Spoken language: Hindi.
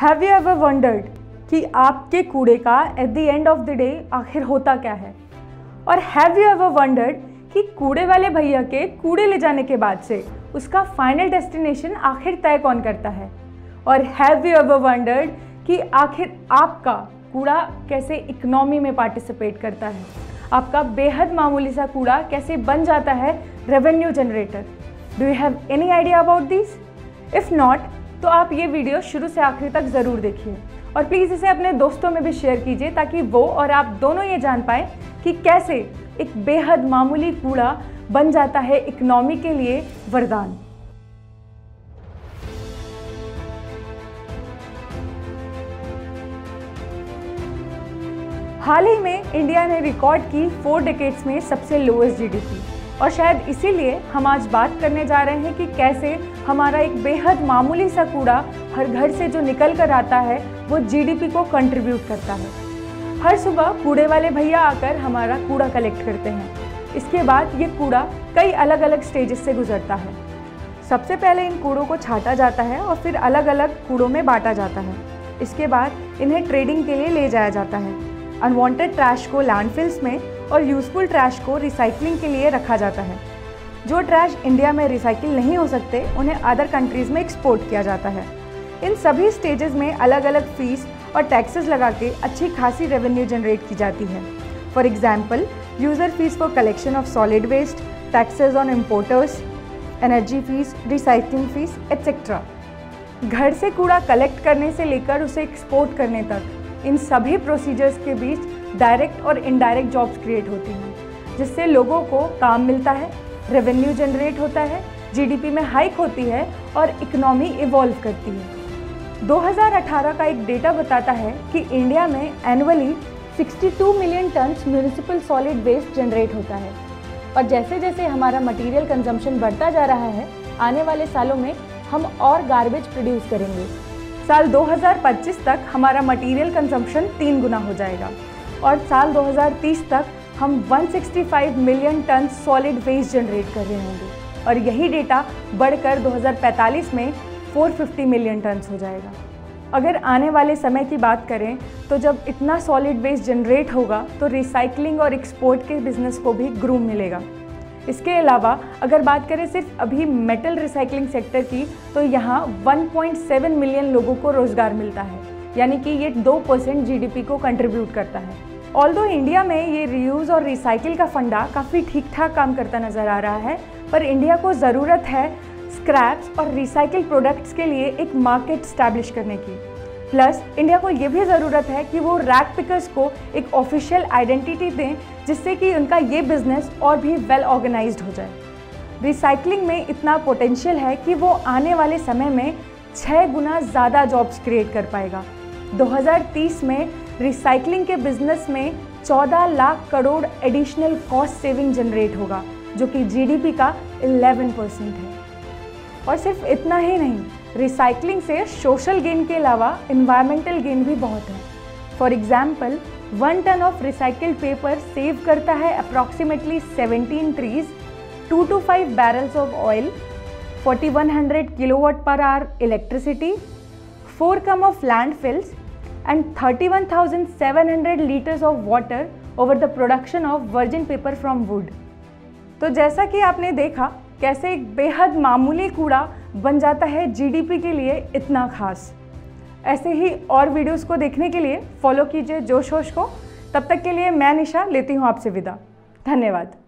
हैव यू एवर वंडर्ड कि आपके कूड़े का at the end of the day आखिर होता क्या है? और हैव यू एवर वंडर्ड कि कूड़े वाले भैया के कूड़े ले जाने के बाद से उसका फाइनल डेस्टिनेशन आखिर तय कौन करता है? और हैव यू एवर वंडर्ड कि आखिर आपका कूड़ा कैसे इकनॉमी में पार्टिसिपेट करता है? आपका बेहद मामूली सा कूड़ा कैसे बन जाता है revenue generator? Do you have any idea about this? If not तो आप ये वीडियो शुरू से आखिरी तक ज़रूर देखिए और प्लीज़ इसे अपने दोस्तों में भी शेयर कीजिए ताकि वो और आप दोनों ये जान पाएँ कि कैसे एक बेहद मामूली कूड़ा बन जाता है इकनॉमी के लिए वरदान। हाल ही में इंडिया ने रिकॉर्ड की 4 डेकेड्स में सबसे लोएस्ट जीडीपी, और शायद इसीलिए हम आज बात करने जा रहे हैं कि कैसे हमारा एक बेहद मामूली सा कूड़ा हर घर से जो निकल कर आता है वो जीडीपी को कंट्रीब्यूट करता है। हर सुबह कूड़े वाले भैया आकर हमारा कूड़ा कलेक्ट करते हैं। इसके बाद ये कूड़ा कई अलग अलग स्टेजेस से गुजरता है। सबसे पहले इन कूड़ों को छाँटा जाता है और फिर अलग अलग कूड़ों में बांटा जाता है। इसके बाद इन्हें ट्रेडिंग के लिए ले जाया जाता है। अनवांटेड ट्रैश को लैंडफिल्स में और यूज़फुल ट्रैश को रिसाइकलिंग के लिए रखा जाता है। जो ट्रैश इंडिया में रिसाइकिल नहीं हो सकते उन्हें अदर कंट्रीज़ में एक्सपोर्ट किया जाता है। इन सभी स्टेजेस में अलग अलग फीस और टैक्सेस लगा के अच्छी खासी रेवेन्यू जनरेट की जाती है। For example, user fees for collection of solid waste, taxes on importers, energy fees, recycling fee etcetera. घर से कूड़ा कलेक्ट करने से लेकर उसे एक्सपोर्ट करने तक इन सभी प्रोसीजर्स के बीच डायरेक्ट और इनडायरेक्ट जॉब्स क्रिएट होती हैं, जिससे लोगों को काम मिलता है, रेवेन्यू जनरेट होता है, जीडीपी में हाइक होती है और इकोनॉमी इवॉल्व करती है। 2018 का एक डेटा बताता है कि इंडिया में annually 62 million tons municipal solid waste generate होता है, और जैसे जैसे हमारा मटीरियल कंजम्पशन बढ़ता जा रहा है आने वाले सालों में हम और गार्बेज प्रोड्यूस करेंगे। साल 2025 तक हमारा मटेरियल कंजम्पशन 3 गुना हो जाएगा और साल 2030 तक हम 165 million ton solid waste generate कर रहे होंगे, और यही डेटा बढ़कर 2045 में 450 मिलियन टन हो जाएगा। अगर आने वाले समय की बात करें तो जब इतना सॉलिड वेस्ट जनरेट होगा तो रिसाइकलिंग और एक्सपोर्ट के बिजनेस को भी ग्रूम मिलेगा। इसके अलावा अगर बात करें सिर्फ अभी मेटल रिसाइकलिंग सेक्टर की तो यहाँ 1.7 मिलियन लोगों को रोज़गार मिलता है, यानी कि ये 2% जीडीपी को कंट्रीब्यूट करता है। ऑल्दो इंडिया में ये रीयूज़ और रिसाइकिल का फंडा काफ़ी ठीक ठाक काम करता नज़र आ रहा है, पर इंडिया को ज़रूरत है स्क्रैप्स और रिसाइकिल प्रोडक्ट्स के लिए एक मार्केट स्टैब्लिश करने की। प्लस इंडिया को ये भी ज़रूरत है कि वो रैक पिकर्स को एक ऑफिशियल आइडेंटिटी दें, जिससे कि उनका ये बिजनेस और भी वेल ऑर्गेनाइज्ड हो जाए। रिसाइकलिंग में इतना पोटेंशियल है कि वो आने वाले समय में 6 गुना ज़्यादा जॉब्स क्रिएट कर पाएगा। 2030 में रिसाइकलिंग के बिजनेस में 14 lakh crore additional cost saving generate होगा, जो कि जीडीपी का 11% है। और सिर्फ इतना ही नहीं, रिसाइकलिंग से सोशल गेन के अलावा इन्वायरमेंटल गेन भी बहुत है। For example, 1 ton of recycled paper save करता है approximately 17 trees, 2 to 5 barrels of oil, 4100 kilowatt per hour electricity, 4 cum of landfills and 31,700 litres of water over the production of virgin paper from wood. तो जैसा कि आपने देखा कैसे एक बेहद मामूली कूड़ा बन जाता है जीडीपी के लिए इतना खास। ऐसे ही और वीडियोस को देखने के लिए फॉलो कीजिए जोश होश को। तब तक के लिए मैं निशा लेती हूँ आपसे विदा। धन्यवाद।